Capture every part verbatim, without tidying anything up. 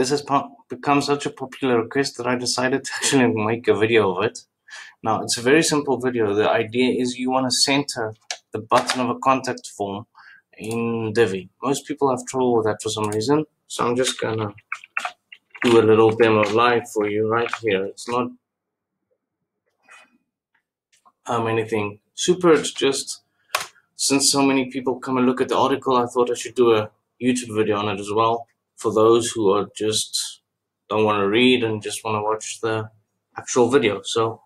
this has become such a popular request that I decided to actually make a video of it. Now, it's a very simple video. The idea is you want to center the button of a contact form in Divi. Most people have trouble with that for some reason, so I'm just going to do a little demo live for you right here. It's not um, anything super. It's just, since so many people come and look at the article, I thought I should do a YouTube video on it as well, for those who are just don't want to read and just want to watch the actual video. So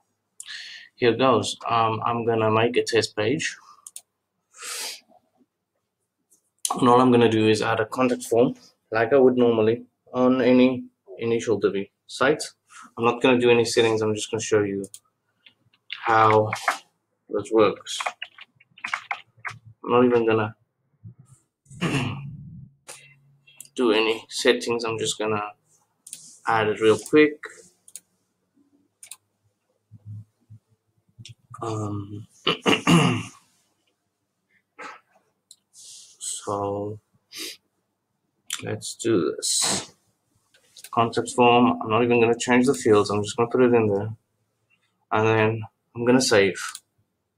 here goes. Um, I'm gonna make a test page, and all I'm gonna do is add a contact form like I would normally on any initial Divi site. I'm not gonna do any settings. I'm just gonna show you how this works. I'm not even gonna do any settings. I'm just gonna add it real quick. Um, so let's do this. Contact form. I'm not even gonna change the fields. I'm just gonna put it in there, and then I'm gonna save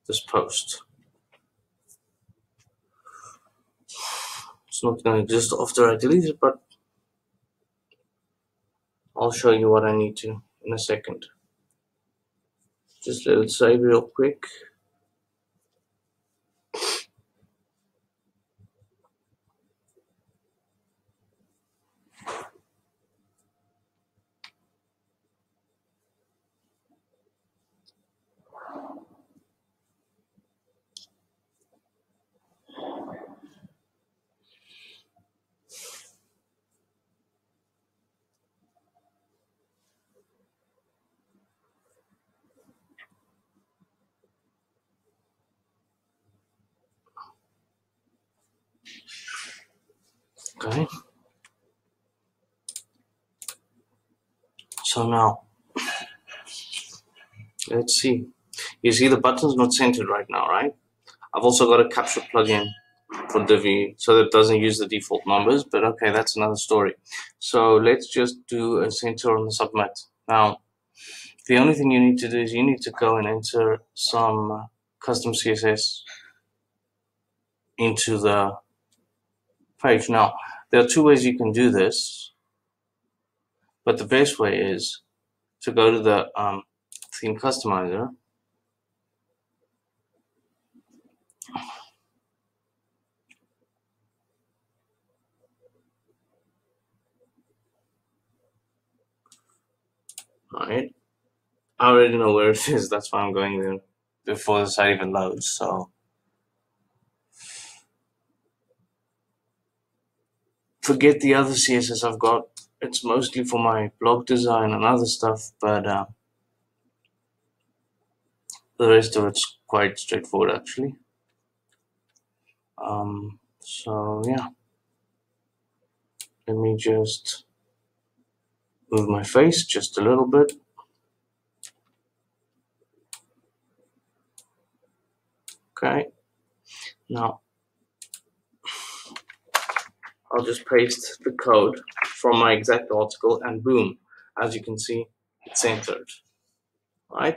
this post. It's not going to exist after I delete it, but I'll show you what I need to in a second. Just let it save real quick. Okay, so now let's see. You see the button's not centered right now, right? I've also got a capture plugin for Divi, so that doesn't use the default numbers, but okay, that's another story. So let's just do a center on the submit. Now, the only thing you need to do is you need to go and enter some custom C S S into the page. Now, there are two ways you can do this, but the best way is to go to the um, theme customizer, right? I already know where it is, that's why I'm going there before the site even loads. So forget the other C S S I've got. It's mostly for my blog design and other stuff, but uh, the rest of it's quite straightforward, actually. Um, so yeah, let me just move my face just a little bit. Okay, now I'll just paste the code from my exact article, and boom, as you can see, it's centered, right?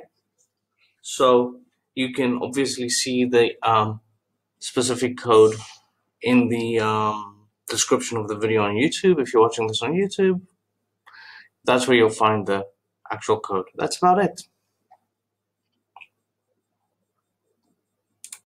So you can obviously see the um, specific code in the um, description of the video on YouTube. If you're watching this on YouTube, that's where you'll find the actual code. That's about it.